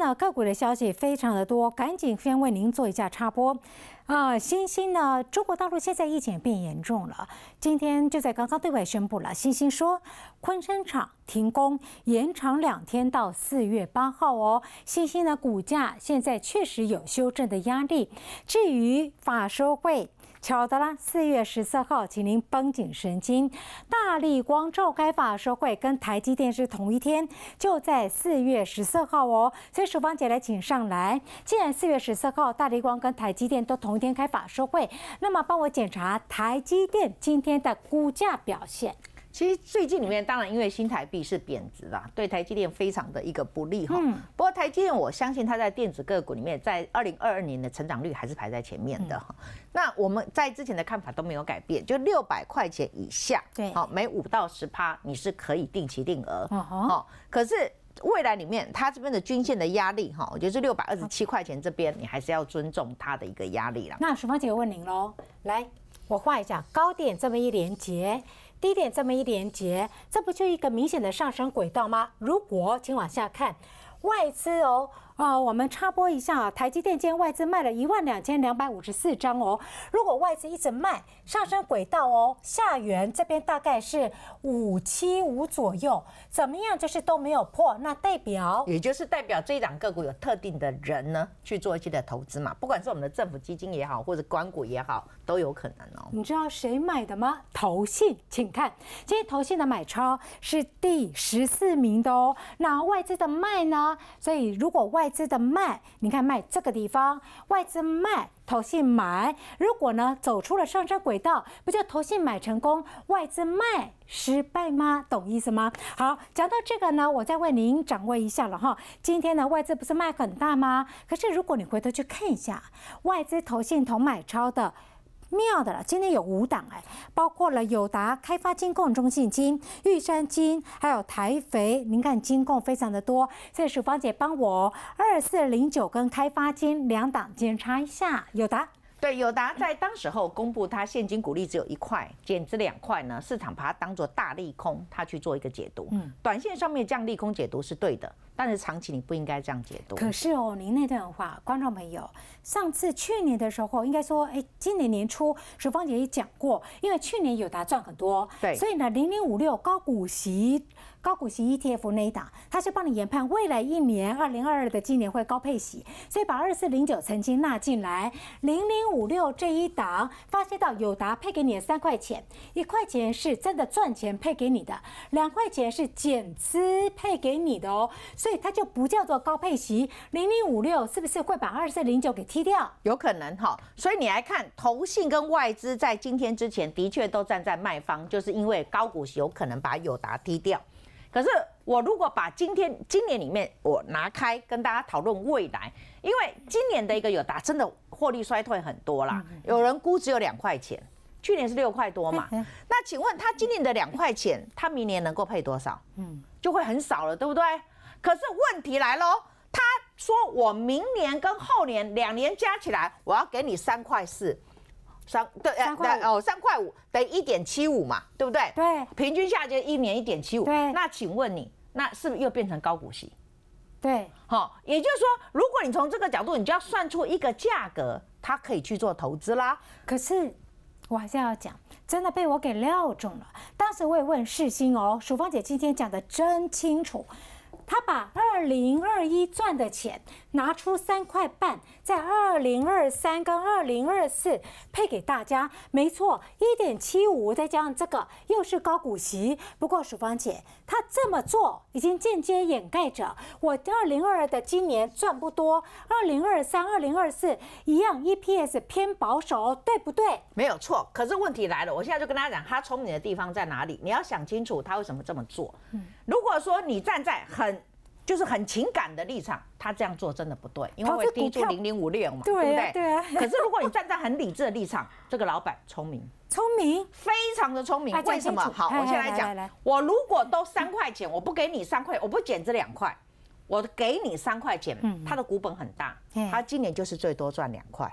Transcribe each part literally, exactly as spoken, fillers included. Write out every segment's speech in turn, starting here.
呢，个股的消息非常的多，赶紧先为您做一下插播。啊、呃，新兴呢，中国大陆现在疫情变严重了，今天就在刚刚对外宣布了，新兴说昆山厂停工，延长两天到四月八号哦。新兴呢，股价现在确实有修正的压力。至于法说会。 巧的啦，四月十四号，请您绷紧神经。大立光召开法说会，跟台积电是同一天，就在四月十四号哦。所以淑芳姐来请上来。既然四月十四号大立光跟台积电都同一天开法说会，那么帮我检查台积电今天的股价表现。 其实最近里面，当然因为新台币是贬值啦，对台积电非常的一个不利哈。嗯、不过台积电，我相信它在电子个股里面，在二零二二年的成长率还是排在前面的哈。嗯、那我们在之前的看法都没有改变，就六百块钱以下，对，好，每五到十趴你是可以定期定额，哦，可是。 未来里面，它这边的均线的压力哈，我觉得是六百二十七块钱这边，你还是要尊重它的一个压力啦。那淑芳姐问您喽，来，我画一下高点这么一连结，低点这么一连结，这不就一个明显的上升轨道吗？如果，请往下看，外资哦，啊、呃，我们插播一下啊，台积电今天外资卖了一万两千两百五十四张哦。如果外资一直卖，上升轨道哦，下缘这边大概是五七五左右。 怎么样？就是都没有破，那代表也就是代表这一档个股有特定的人呢去做一些的投资嘛，不管是我们的政府基金也好，或者官股也好，都有可能哦。你知道谁买的吗？投信，请看，今天投信的买超是第十四名的哦。那外资的卖呢？所以如果外资的卖，你看卖这个地方，外资卖。 投信买，如果呢走出了上升轨道，不就投信买成功，外资卖失败吗？懂意思吗？好，讲到这个呢，我再为您掌握一下了哈。今天呢，外资不是卖很大吗？可是如果你回头去看一下，外资投信同买超的。 妙的了，今天有五档哎，包括了友达、开发金、共中信金、玉山金，还有台肥。您看金共非常的多，所以淑芳姐帮我二四零九跟开发金两档检查一下。友达对友达在当时候公布它现金股利只有一块，减资两块呢，市场把它当做大利空，它去做一个解读。嗯，短线上面这样利空解读是对的。 但是长期你不应该这样解读。可是哦，您那段话，观众朋友，上次去年的时候，应该说，哎，今年年初，淑芳姐也讲过，因为去年友达赚很多，对，所以呢，零零五六高股息、高股息 E T F 那一档，它是帮你研判未来一年二零二二的今年会高配息，所以把二四零九曾经纳进来，零零五六这一档，发现到友达配给你的三块钱，一块钱是真的赚钱配给你的，两块钱是减资配给你的哦，所以。 所以它就不叫做高配息，零零五六是不是会把二四零九给踢掉？有可能哈。所以你来看，投信跟外资在今天之前的确都站在卖方，就是因为高股息有可能把友达踢掉。可是我如果把今天今年里面我拿开跟大家讨论未来，因为今年的一个友达真的获利衰退很多啦，有人估只有两块钱，去年是六块多嘛。那请问他今年的两块钱，他明年能够配多少？嗯，就会很少了，对不对？ 可是问题来咯，他说我明年跟后年两年加起来，我要给你三块四，三对三块哦，三块五等于一点七五嘛，对不对？对，平均下就一年一点七五。对，那请问你，那是不是又变成高股息？对，好，也就是说，如果你从这个角度，你就要算出一个价格，它可以去做投资啦。可是我还是要讲。 真的被我给料中了。当时我也问世芯哦，淑芳姐今天讲的真清楚，她把二零二一赚的钱拿出三块半，在二零二三跟二零二四配给大家。没错，一点七五再加上这个又是高股息。不过淑芳姐她这么做已经间接掩盖着我二零二二的今年赚不多，二零二三、二零二四一样 E P S 偏保守，对不对？没有错。可是问题来了。 我现在就跟他讲，他聪明的地方在哪里？你要想清楚他为什么这么做。如果说你站在很就是很情感的立场，他这样做真的不对，因为会低估零零五六嘛，对不对？对啊。可是如果你站在很理智的立场，这个老板聪明，聪明，非常的聪明。为什么？好，我先来讲。我如果都三块钱，我不给你三块，我不减这两块，我给你三块钱，他的股本很大，他今年就是最多赚两块。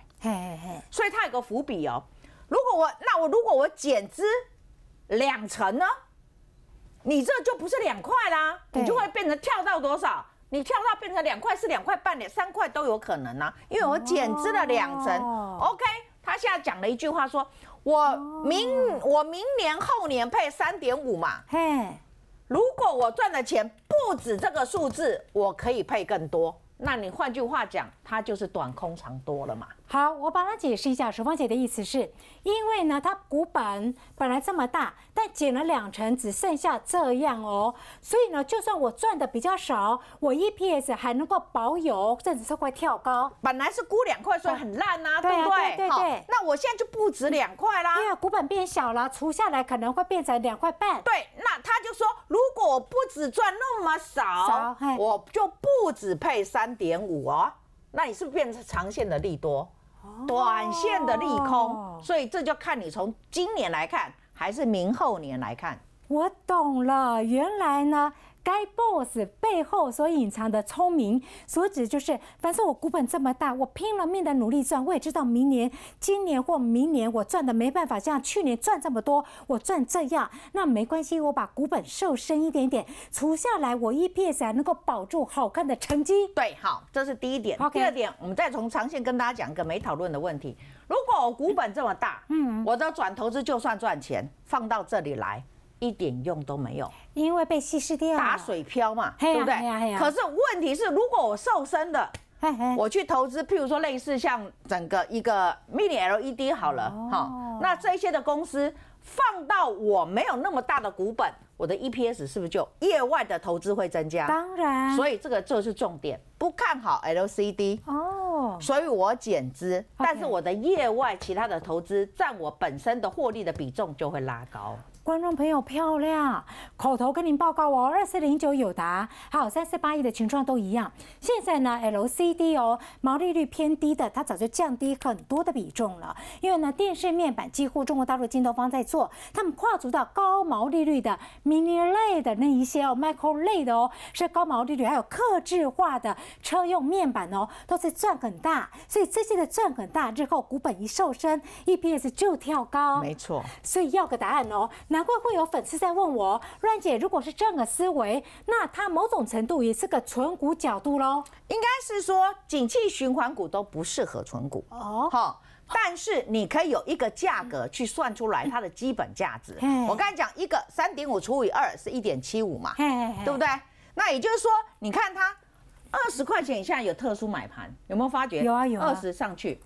所以他有个伏笔哦。 如果我那我如果我减资两成呢？你这就不是两块啦，你就会变成跳到多少你跳到变成两块是两块半的，三块都有可能啊，因为我减资了两成。哦、OK， 他现在讲了一句话说，我明、哦、我明年后年配三点五嘛，嘿，如果我赚的钱不止这个数字，我可以配更多。那你换句话讲，它就是短空长多了嘛。好，我帮他解释一下，淑芳姐的意思是，因为呢，它股本本来这么大，但减了两成，只剩下这样哦。所以呢，就算我赚的比较少，我 E P S 还能够保有，这只是会跳高。本来是估两块，所以很烂啊，对不对？对对对。那我现在就不止两块啦。对啊，股本变小了，除下来可能会变成两块半。对，那他就说，如果我不止赚那么少，少我就不止配三。 三点五哦，那你是不是变成长线的利多，短线的利空？所以这就看你从今年来看，还是明后年来看。我懂了，原来呢，该 boss 背后所隐藏的聪明，所指就是，反正我股本这么大，我拼了命的努力赚，我也知道明年、今年或明年我赚的没办法像去年赚这么多，我赚这样，那没关系，我把股本瘦身一点点，除下来我 E P S 还能够保住好看的成绩。对，好，这是第一点。第二点，我们再从长线跟大家讲一个没讨论的问题：如果我股本这么大，嗯，我的转投资就算赚钱，放到这里来。 一点用都没有，因为被稀释掉，打水漂嘛，对不对？可是问题是，如果我瘦身的，我去投资，譬如说类似像整个一个 Mini L E D 好了，好，那这些的公司放到我没有那么大的股本，我的 E P S 是不是就业外的投资会增加？当然，所以这个就是重点，不看好 L C D 哦，所以我减资，但是我的业外其他的投资占我本身的获利的比重就会拉高。 观众朋友漂亮，口头跟您报告哦，二四零九友达，还有三四八一的群创都一样。现在呢 ，L C D 哦，毛利率偏低的，它早就降低很多的比重了。因为呢，电视面板几乎中国大陆镜头方在做，他们跨足到高毛利率的 Mini L E D 的那一些哦 ，Micro L E D 哦，是高毛利率，还有客制化的车用面板哦，都是赚很大。所以这些的赚很大，日后股本一瘦身 ，E P S 就跳高。没错，所以要个答案哦。 难怪会有粉丝在问我，阮姐，如果是这样的思维，那它某种程度也是个存股角度咯。应该是说，景气循环股都不适合存股哦。好，但是你可以有一个价格去算出来它的基本价值。我刚才讲一个 三点五 除以二是 一点七五 嘛，对不对？那也就是说，你看它二十块钱以下有特殊买盘，有没有发觉？有啊有啊。二十上去，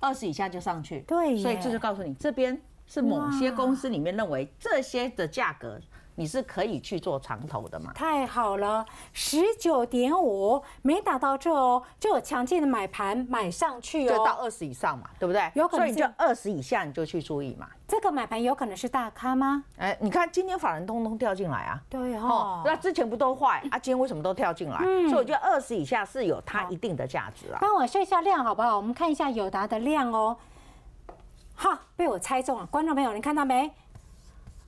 二十以下就上去。对。所以这就告诉你这边。 是某些公司里面认为这些的价格你是可以去做长投的嘛？太好了， 十九点五 没打到这哦，就有强劲的买盘买上去哦，就到二十以上嘛，对不对？有可能，所以你就二十以下你就去注意嘛。这个买盘有可能是大咖吗？哎，你看今天法人通通掉进来啊，对哦，那之前不都坏啊？今天为什么都跳进来？所以我觉得二十以下是有它一定的价值啊。帮我设一下量好不好？我们看一下友达的量哦。 哈，被我猜中了，观众朋友，你看到没？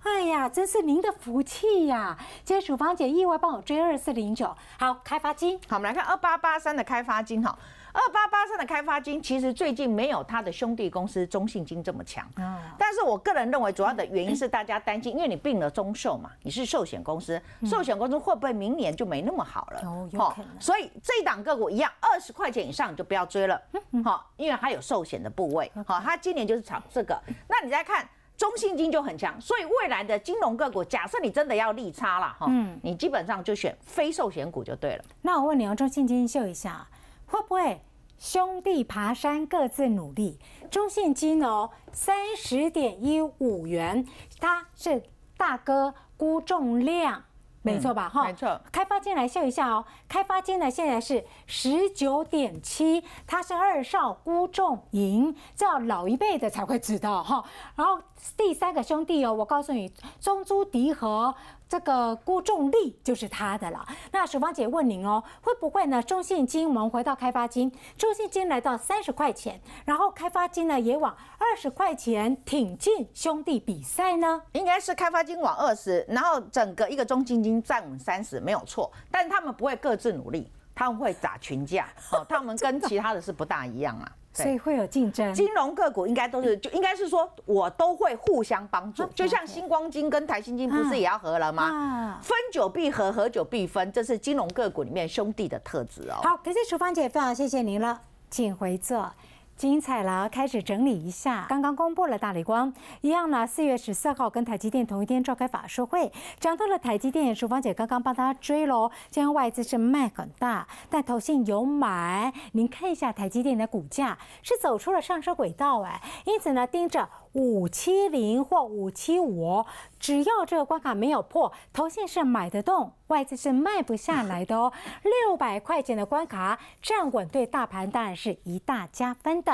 哎呀，真是您的福气呀！今天淑芳姐意外帮我追二四零九，好，开发金。好，我们来看二八八三的开发金哈，二八八三的开发金其实最近没有它的兄弟公司中信金这么强，嗯、但是我个人认为主要的原因是大家担心，因为你并了中寿嘛，你是寿险公司，寿险公司会不会明年就没那么好了？哦，有可能。所以这一档个股一样，二十块钱以上你就不要追了，好，因为它有寿险的部位，好，它今年就是炒这个。那你再看。 中信金就很强，所以未来的金融个股，假设你真的要利差啦，哈，嗯，你基本上就选非寿险股就对了。那我问你哦，中信金秀一下，会不会兄弟爬山各自努力？中信金哦，三十点一五元，它是大哥估重量。 没错吧？哈、嗯，没错。开发金来秀一下哦，开发金呢现在是 十九点七， 它是二少估重盈，这要老一辈的才会知道哈。然后第三个兄弟哦，我告诉你，中珠迪和这个估重力就是它的了。那淑芳姐问您哦，会不会呢？中信金我们回到开发金，中信金来到三十块钱，然后开发金呢也往二十块钱挺进兄弟比赛呢？应该是开发金往二十，然后整个一个中信金。 站稳三十没有错，但他们不会各自努力，他们会打群架，哦，他们跟其他的是不大一样啊。所以会有竞争。金融个股应该都是，就应该是说，我都会互相帮助。就像新光金跟台新金不是也要合了吗？分久必合，合久必分，这是金融个股里面兄弟的特质哦。好，可是淑芳姐非常谢谢您了，请回座。 精彩了，开始整理一下。刚刚公布了大立光，一样呢，四月十四号跟台积电同一天召开法说会，讲到了台积电，淑芳姐刚刚帮他追喽。这样外资是卖很大，但投信有买。您看一下台积电的股价是走出了上升轨道哎，因此呢，盯着五七零或五七五，只要这个关卡没有破，投信是买得动，外资是卖不下来的哦。六百块钱的关卡站稳，对大盘当然是一大加分的。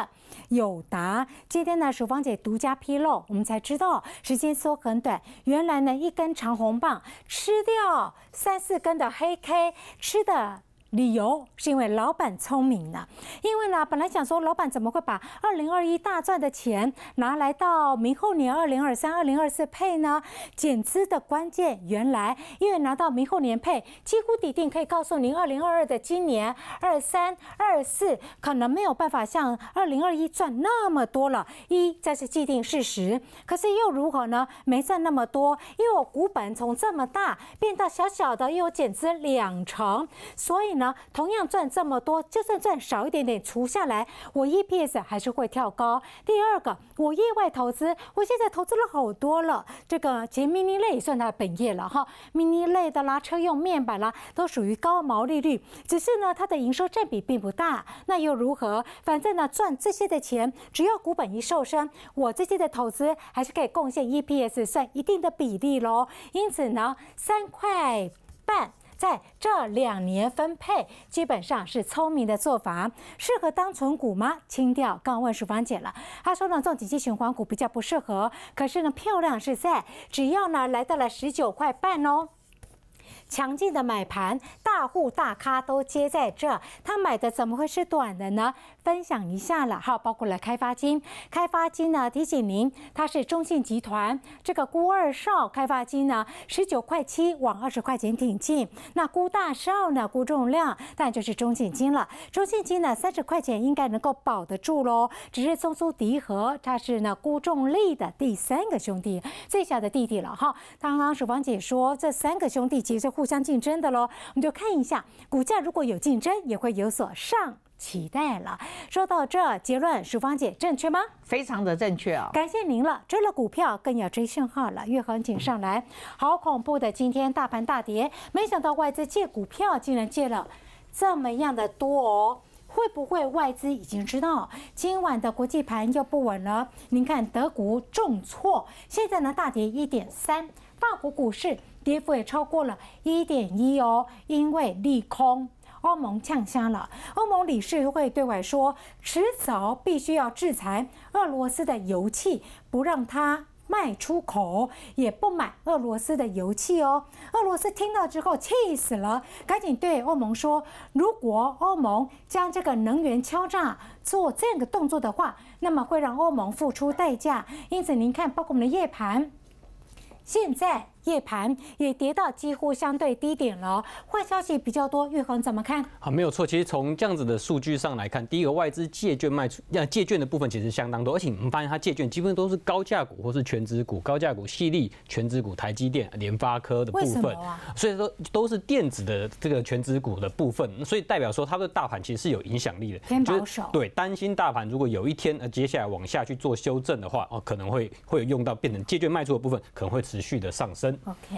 友达今天呢，淑芳姐独家披露，我们才知道时间缩很短。原来呢，一根长红棒吃掉三四根的黑 K， 吃的理由是因为老板聪明了。因为呢，本来想说老板怎么会把二零二一大赚的钱拿来到明后年二零二三、二零二四配呢？减资的关键原来因为拿到明后年配，几乎底定可以告诉您，二零二二的今年二三。 二四可能没有办法像二零二一赚那么多了，一这是既定事实。可是又如何呢？没赚那么多，因为我股本从这么大变到小小的，又有减资两成，所以呢，同样赚这么多，就算赚少一点点，除下来，我 E P S 还是会跳高。第二个，我意外投资，我现在投资了好多了，这个其实 Mini 类也算它的本业了哈 ，Mini 类的啦，车用面板啦，都属于高毛利率，只是呢，它的营收占比并不大。 大那又如何？反正呢，赚这些的钱，只要股本一瘦身，我这些的投资还是可以贡献 E P S 算一定的比例喽。因此呢，三块半在这两年分配，基本上是聪明的做法。适合当存股吗？清掉。刚刚问淑芳姐了，她说呢，这种景气循环股比较不适合。可是呢，漂亮是在，只要呢来到了十九块半哦。 强劲的买盘，大户大咖都接在这，他买的怎么会是短的呢？分享一下了，还有包括了开发金，开发金呢提醒您，它是中信集团这个辜二少开发金呢，十九块七往二十块钱挺进，那辜大少呢，辜仲亮但就是中信金了，中信金呢三十块钱应该能够保得住喽，只是中苏迪和它是呢辜仲立的第三个兄弟，最小的弟弟了哈。刚刚淑芳姐说这三个兄弟其实。 是互相竞争的喽，我们就看一下股价，如果有竞争，也会有所上期待了。说到这，结论，淑芳姐正确吗？非常的正确哦，感谢您了。追了股票，更要追讯号了。月行情上来，好恐怖的，今天大盘大跌，没想到外资借股票竟然借了这么样的多哦。 会不会外资已经知道今晚的国际盘又不稳了？您看德国重挫，现在呢大跌 一点三， 法国股市跌幅也超过了 一点一 哦，因为利空。 欧盟呛瞎了，欧盟理事会对外说，迟早必须要制裁俄罗斯的油气，不让它。 卖出口也不买俄罗斯的油气哦。俄罗斯听到之后气死了，赶紧对欧盟说：如果欧盟将这个能源敲诈做这样的动作的话，那么会让欧盟付出代价。因此，您看，包括我们的夜盘，现在夜盘也跌到几乎相对低点了。坏消息比较多，玉恒怎么看？好，没有错。其实从这样子的数据上来看，第一个外资借券卖出，借券的部分其实相当多，而且我们发现它借券基本都是高价股或是全指股，高价股系列全指股、台积电、联发科的部分。为什么啊？所以说都是电子的这个全指股的部分，所以代表说它对大盘其实是有影响力的。偏保守。对，担心大盘如果有一天呃接下来往下去做修正的话，哦，可能会会有用到变成借券卖出的部分，可能会持续的上升。 OK，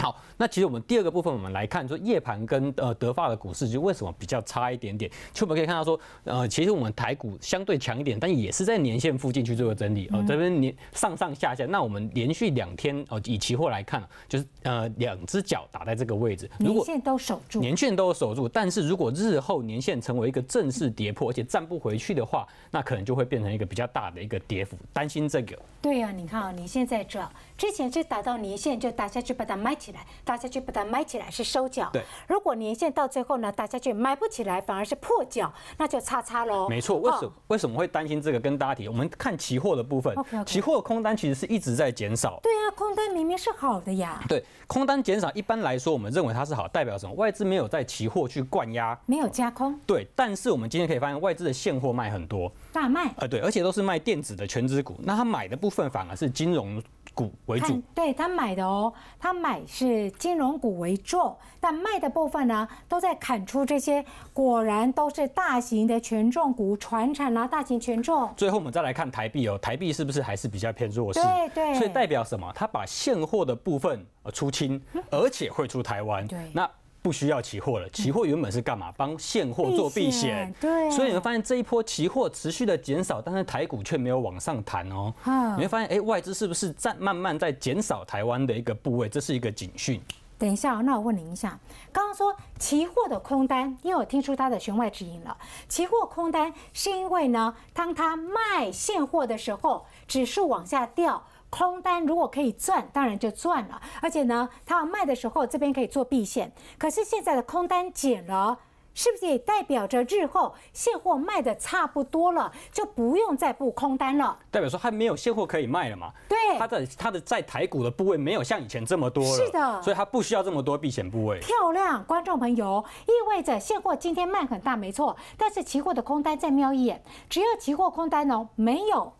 好，那其实我们第二个部分，我们来看说夜盘跟呃德法的股市就为什么比较差一点点。就我们可以看到说，呃，其实我们台股相对强一点，但也是在年线附近去做个整理哦、呃，这边年上上下下。那我们连续两天哦、呃，以期货来看，就是呃两只脚打在这个位置，如果年线都守住，年线都守住。但是如果日后年线成为一个正式跌破，而且站不回去的话，那可能就会变成一个比较大的一个跌幅，担心这个。对呀、啊，你看啊、哦，你现在这之前是打到年线就打下去，把它买起。起来，大家去把它买起来是收脚。对，如果年限到最后呢，大家去买不起来，反而是破脚，那就叉叉喽。没错，为什么、哦、为什么会担心这个？跟大家提，我们看期货的部分， okay, okay 期货空单其实是一直在减少。对啊，空单明明是好的呀。对，空单减少一般来说，我们认为它是好，代表什么？外资没有在期货去灌压，没有加空。对，但是我们今天可以发现，外资的现货卖很多，大卖。呃，对，而且都是卖电子的全指股，那他买的部分反而是金融股为主，对他买的哦，他买是金融股为重，但卖的部分呢，都在砍出这些，果然都是大型的权重股、传产啊，大型权重。最后我们再来看台币哦，台币是不是还是比较偏弱势？对对，所以代表什么？他把现货的部分呃出清，而且会出台湾。对，那。不需要期货了，期货原本是干嘛？帮现货做避险。对，所以你会发现这一波期货持续的减少，但是台股却没有往上弹哦。你会发现，哎、欸，外资是不是在慢慢在减少台湾的一个部位？这是一个警讯。等一下，那我问您一下，刚刚说期货的空单，因为我听出它的弦外之音了。期货空单是因为呢，当它卖现货的时候，指数往下掉。空单如果可以赚，当然就赚了。而且呢，他要卖的时候，这边可以做避险。可是现在的空单减了，是不是也代表着日后现货卖的差不多了，就不用再布空单了？代表说他没有现货可以卖了嘛？对，他的他的在台股的部位没有像以前这么多了，是的，所以他不需要这么多避险部位。漂亮，观众朋友，意味着现货今天卖很大，没错，但是期货的空单再瞄一眼，只要期货空单哦没有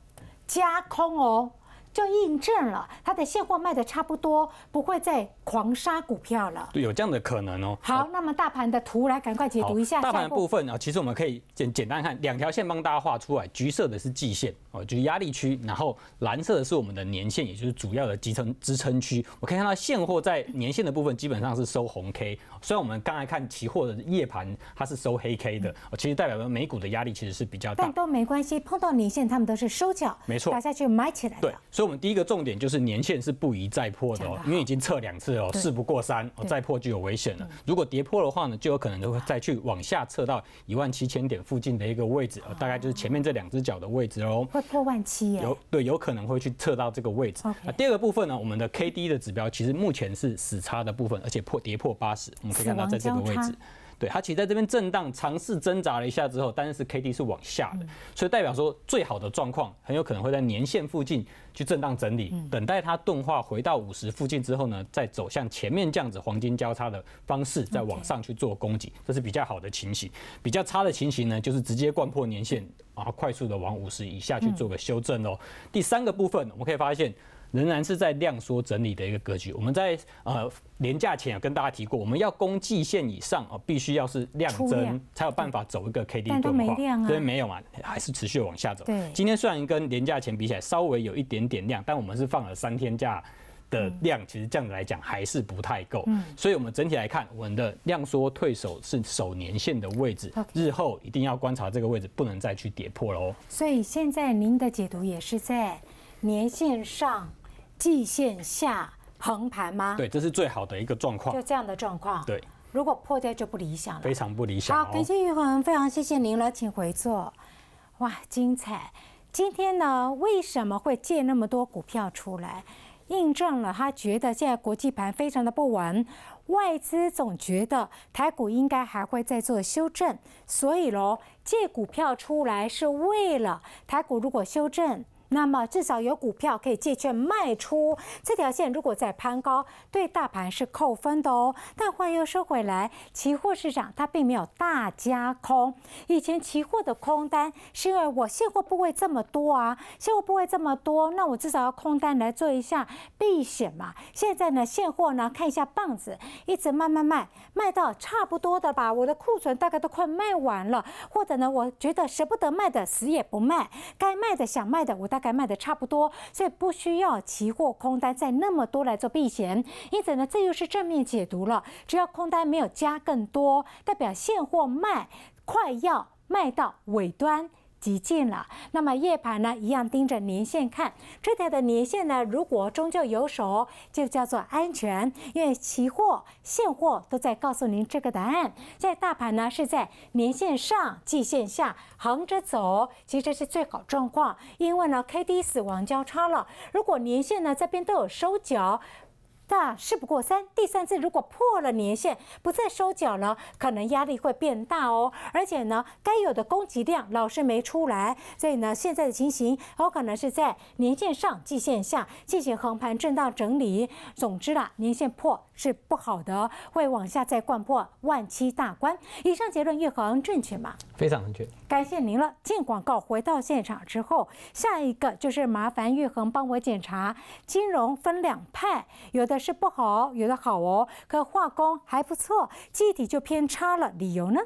加空哦。就印证了它的现货卖的差不多，不会再狂杀股票了。对，有这样的可能哦。好，那么大盘的图来赶快解读一下。大盘的部分啊，其实我们可以简简单看两条线帮大家画出来，橘色的是季线哦，就是压力区，然后蓝色的是我们的年线，也就是主要的支撑支撑区。我可以看到现货在年线的部分基本上是收红 K， 虽然我们刚才看期货的夜盘它是收黑 K 的，其实代表了美股的压力其实是比较大。但都没关系，碰到年线他们都是收脚，没错，大家去买起来了。对。所以，我们第一个重点就是年线是不宜再破的哦，因为已经测两次哦，事不过三哦，再破就有危险了。如果跌破的话呢，就有可能就会再去往下测到一万七千点附近的一个位置，大概就是前面这两只脚的位置哦。会破万七耶？有对，有可能会去测到这个位置。那第二个部分呢，我们的 K D 的指标其实目前是死叉的部分，而且破跌破八十，我们可以看到在这个位置。对，它其实在这边震荡，尝试挣扎了一下之后，但是 K D 是往下的，所以代表说最好的状况很有可能会在年线附近去震荡整理，等待它钝化回到五十附近之后呢，再走向前面这样子黄金交叉的方式，再往上去做攻击，这是比较好的情形。比较差的情形呢，就是直接灌破年线，然后快速的往五十以下去做个修正哦。第三个部分，我们可以发现。仍然是在量缩整理的一个格局。我们在呃连假前有跟大家提过，我们要攻季线以上哦，必须要是量增才有办法走一个 K D 钝化。但都没量啊，所以没有嘛，还是持续往下走。对，今天虽然跟连假前比起来稍微有一点点量，但我们是放了三天假的量，其实这样子来讲还是不太够。嗯，所以我们整体来看，我们的量缩退守是守年线的位置，日后一定要观察这个位置，不能再去跌破喽。所以现在您的解读也是在年线上。季线下横盘吗？对，这是最好的一个状况。就这样的状况。对，如果破掉就不理想了，非常不理想。好，感谢于恒，非常谢谢您了，请回座。哇，精彩！今天呢，为什么会借那么多股票出来？印证了他觉得现在国际盘非常的不稳，外资总觉得台股应该还会再做修正，所以喽，借股票出来是为了台股如果修正。那么至少有股票可以借券卖出，这条线如果再攀高，对大盘是扣分的哦。但话又说回来，期货市场它并没有大加空。以前期货的空单是因为我现货部位这么多啊，现货部位这么多，那我至少要空单来做一下避险嘛。现在呢，现货呢看一下棒子，一直慢慢卖，卖到差不多的吧，我的库存大概都快卖完了，或者呢，我觉得舍不得卖的死也不卖，该卖的想卖的我大。该卖的差不多，所以不需要期货空单再那么多来做避险。因此呢，这又是正面解读了。只要空单没有加更多，代表现货卖快要卖到尾端。极尽了，那么夜盘呢，一样盯着年线看。这条的年线呢，如果终究有手，就叫做安全，因为期货、现货都在告诉您这个答案。在大盘呢，是在年线上、季线下横着走，其实这是最好状况，因为呢 K D 死亡交叉了。如果年线呢这边都有收脚。大事不过三，第三次如果破了年线，不再收缴呢，可能压力会变大哦。而且呢，该有的供给量老是没出来，所以呢，现在的情形有可能是在年线上、季线下进行横盘震荡整理。总之啦，年线破是不好的，会往下再灌破万七大关。以上结论，岳恒正确吗？非常正确。感谢您了。进广告，回到现场之后，下一个就是麻烦岳恒帮我检查金融分两派，有的是不好，有的好哦。可化工还不错，记忆体就偏差了，理由呢？